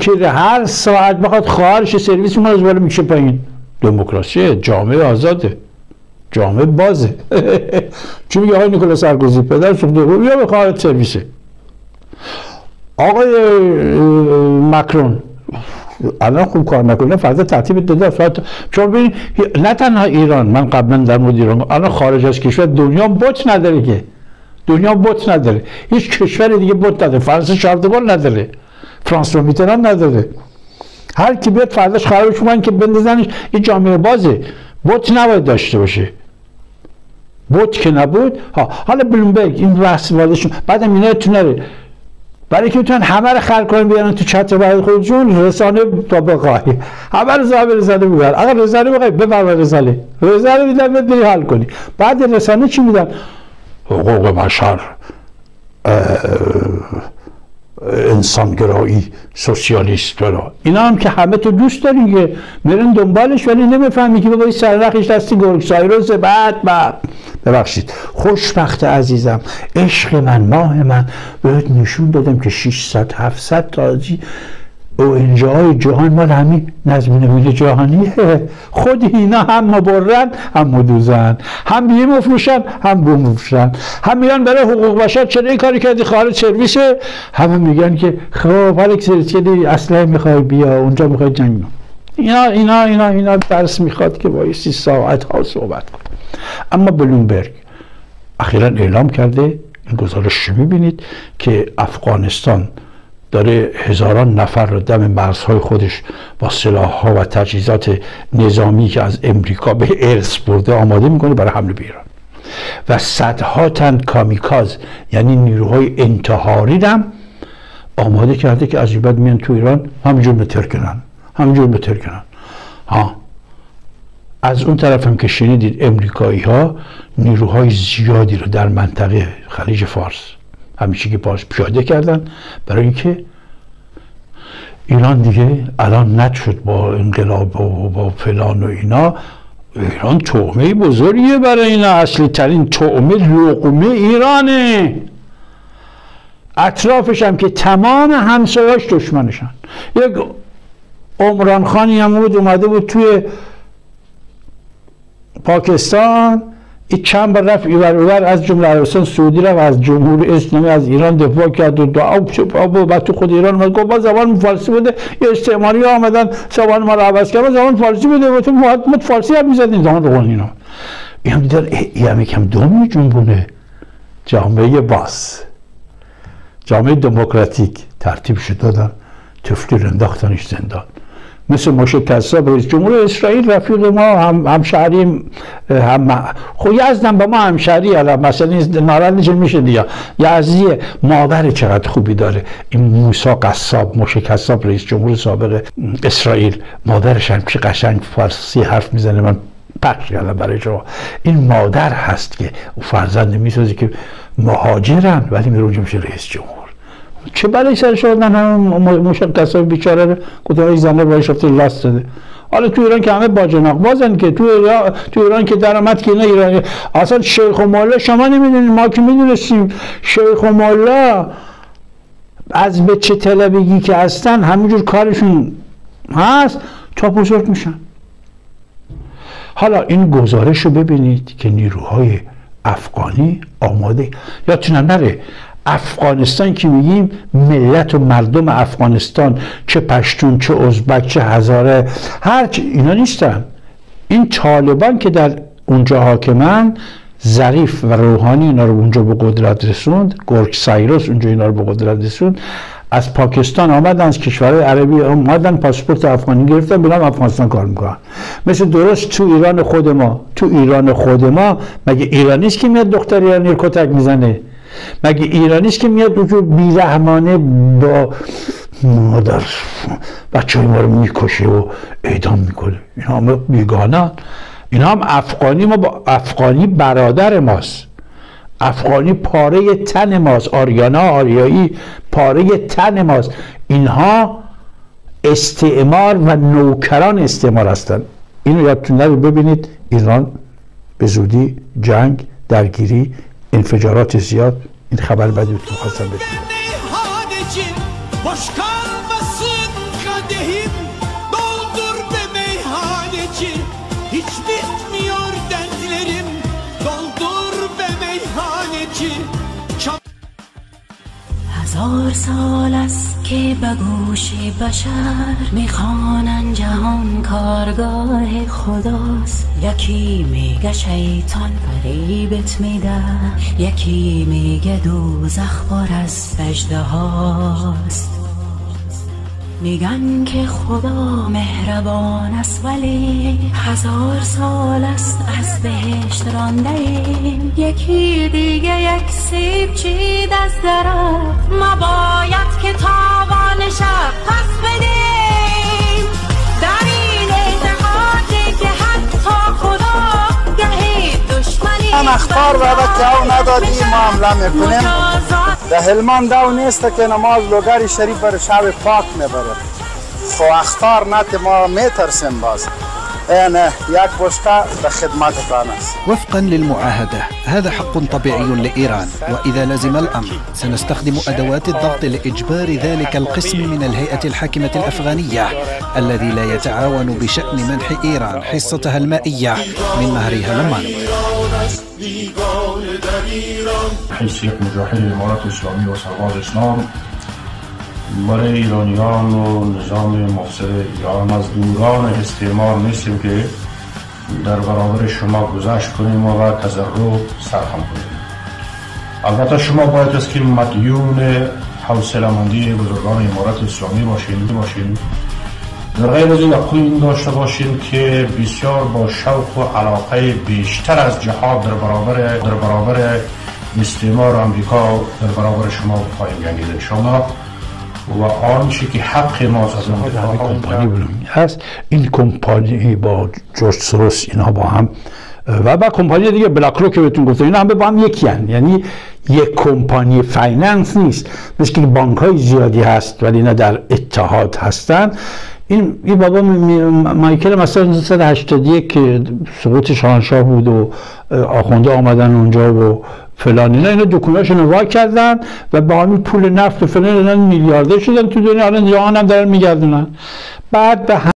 که هر ساعت بخواد خواهرش سرویس میکنه از بالا میشه پایین. دموکراسی جامعه آزاده، جامعه بازه. چی میگه آقای نیکولاس سرکوزی؟ پدر سوخته بود یا به خواهرت سرویسه. آقای مکرون الان خوب کار نکنه، فرضا ترتیب داده افراد. چون ببین نه تنها ایران، من قبلا در مورد ایران، الان خارج از کشور دنیا بوت نداره که، دنیا بوت نداره، هیچ کشور دیگه بوت نداره، فرانسه شاردگان نداره، فرانسوی میتران نداره. هر کی بیاد فرداش خرابش کنن که بندازنش. این جامعه بازه، بوت نباید داشته باشه، بوت که نبود. حالا بلومبرگ این بحث وادشون بعدم اینا تو نره، برای که میتونن همه رو خلق کنن بیارن تو چتر برای خودشون. رسانه تا بقایی همه رو زاهب رسانه میبرن. اگر رسانه بقایی ببر رسانه میدن بهت بری حل کنی. بعد رسانه چی میدن؟ حقوق بشر، انسانگرایی، سوسیالیست را. اینا هم که همه تو دوست دارین که میرن دنبالش، ولی نمیفهمی که بابا این سرنخش دستی گورگ سایروس. بعد ببخشید خوشبخت عزیزم، عشق من، ماه من، بهت نشون دادم که 600 700 تا ONG-های جهان مال همین نظم نویل جهانیه. خود اینا هم مبرن، هم مدوزن، هم بیه مفروشن، هم بوم مفروشن، هم میگن برای حقوق بشر چرا این کاری کردی، خارج سرویسه. همه میگن که خب حالا سرویس کردی، اسلحه میخوای بیا اونجا، میخوای جنگ. اینا درس میخواد که بایستی ساعت ها صحبت کن. اما بلومبرگ اخیرا اعلام کرده، این گزارش میبینید که افغانستان داره هزاران نفر رو دم مرزهای خودش با سلاح‌ها و تجهیزات نظامی که از امریکا به ارث برده آماده میکنه برای حمله به ایران، و صدها تن کامیکاز یعنی نیروهای انتحاری هم آماده کرده که از بعد میان تو ایران همینجور بترکنن، همینجور بترکنن. از اون طرف هم که شنیدید امریکایی‌ها نیروهای زیادی رو در منطقه خلیج فارس همیشه که پاش پیاده کردن، برای اینکه ایران دیگه الان نت شد با انقلاب و با فلان و اینا. ایران طعمه بزرگیه برای اینا، اصلی ترین طعمه لقمه ایرانه. اطرافش هم که تمام همسایه‌اش دشمنشن. یک عمران خانی هم بود اومده بود توی پاکستان، این چند بر رفت ایور از جمله عربستان سعودی رفت، از جمهوری اسلامی از ایران دفاع کرد و دعا و تو خود ایران اومد گفت با زبان فارسی بوده، یه استعماری ها آمدن زبان ما رو عوض کردن، زبان فارسی بوده و تو محمد فارسی هم میزدین زبان رو. اینا این هم دیدن این هم یکم دومی جنبونه جامعه باز، جامعه دموکراتیک ترتیب شد، دادن تفلی رو انداختنش زندان. مثل مشه کساب رئیس جمهور اسرائیل، رفیق ما، همشهریم، هم خب یزدم با ما همشهری، الان مثلا ناراحت نشه میشه دیگه، یزدیه، مادر چقدر خوبی داره این موسی قصاب، مشه کساب رئیس جمهور سابق اسرائیل، مادرش هم چه قشنگ فارسی حرف میزنه. من پخش کردم برای شما، این مادر هست که او فرزند میسازه که مهاجرن ولی میره اونجا میشه رئیس جمهور. چه بلایی سرش آوردن همون مشکساب بیچاره رو، گفتن این زنه باهاش رفته لاست داده. حالا تو ایران که همه باجناق بازن، که تو ایران که درآمد که اینا ایرانی اصلا شیخ و مولا شما نمیدونید، ما که میدونستیم شیخ و مولا از به چه طلبگی که هستن همینجور کارشون هست تا بزرگ میشن. حالا این گزارش رو ببینید که نیروهای افغانی آماده، یادتون نره افغانستان که میگیم ملت و مردم افغانستان، چه پشتون چه ازبک چه هزاره هرچی اینا نیستن. این طالبان که در اونجا حاکمن، ظریف و روحانی اینا رو اونجا به قدرت رسوند، گورگ سایروس اونجا اینا رو به قدرت رسوند، از پاکستان آمدن، از کشورهای عربی آمدن، پاسپورت افغانی گرفتن، به افغانستان کار میکنن. مثل درست تو ایران خود ما، تو ایران خود ما مگه ایرانی است که میاد دختر ایرانی کتک میزنه؟ مگه ایرانی است که میاد اونجور بیرحمانه با مادر بچه های ما رو میکشه و اعدام میکنه؟ اینا هم بیگانه، اینا هم افغانی، ما با افغانی برادر ماست، افغانی پاره تن ماست، آریانا آریایی پاره تن ماست. اینها استعمار و نوکران استعمار هستند. اینو یادتون نره. ببینید ایران به زودی جنگ، درگیری، انفجارات زیاد. این خبر بدی رو خواستم بگم. هزار سال است که به گوش بشر میخوانند جهان کارگاه خداست. یکی میگه شیطان فریبت میده، یکی میگه دوزخ پر از اژدهاست. میگن که خدا مهربان است، ولی هزار سال است از بهشت رانده ایم. یکی دیگه یک سیب چید از درخت، ما باید که تاوان شب پس بدیم. در این اتحادی که حتی خدا گهی دشمنی هم اخبار و تاو ندادیم معامله میکنیم. در هلمند دو نیست که نماز لوگاری شریف بر شب پاک میبره، خو اختار نت ما میترسیم باز. أنا ياك بوشكا بخدمات فرنسا. وفقا للمعاهدة هذا حق طبيعي لإيران، وإذا لزم الأمر سنستخدم أدوات الضغط لإجبار ذلك القسم من الهيئة الحاكمة الأفغانية الذي لا يتعاون بشأن منح إيران حصتها المائية من نهر هلمند. حیثیت مجاهد امارات اسلامی و سرباز اسلام برای ایرانیان و نظام مفسد ایران، از دوران استعمار نیستیم که در برابر شما گذشت کنیم و تضرع سرخم کنیم. البته شما باید است که مدیون حوصله‌مندی بزرگان امارات اسلامی باشین. در غیر از این اقویم داشته باشین که بسیار با شوق و علاقه بیشتر از جهاد در برابر استعمار آمریکا در برابر شما پایین گنگیده. شما و آنچه که حق ماست از این کمپانی بلومی هست، این کمپانی با جورج سوروس اینا با هم و با کمپانی دیگه بلاکرو که بهتون گفتم، اینا هم با هم یکی هستند. یعنی یک کمپانی فایننس نیست، مثل که بانک های زیادی هست ولی اینا در اتحاد هستند. این بابا مایکل مثلا 1981 که سقوط شاهنشاه بود و آخونده آمدن اونجا و فلان، اینا دکونهاشون رو وا کردن و با همین پول نفت و فلان اینا میلیاردر شدن تو دنیا، الان جهان هم دارن میگردونن. بعد به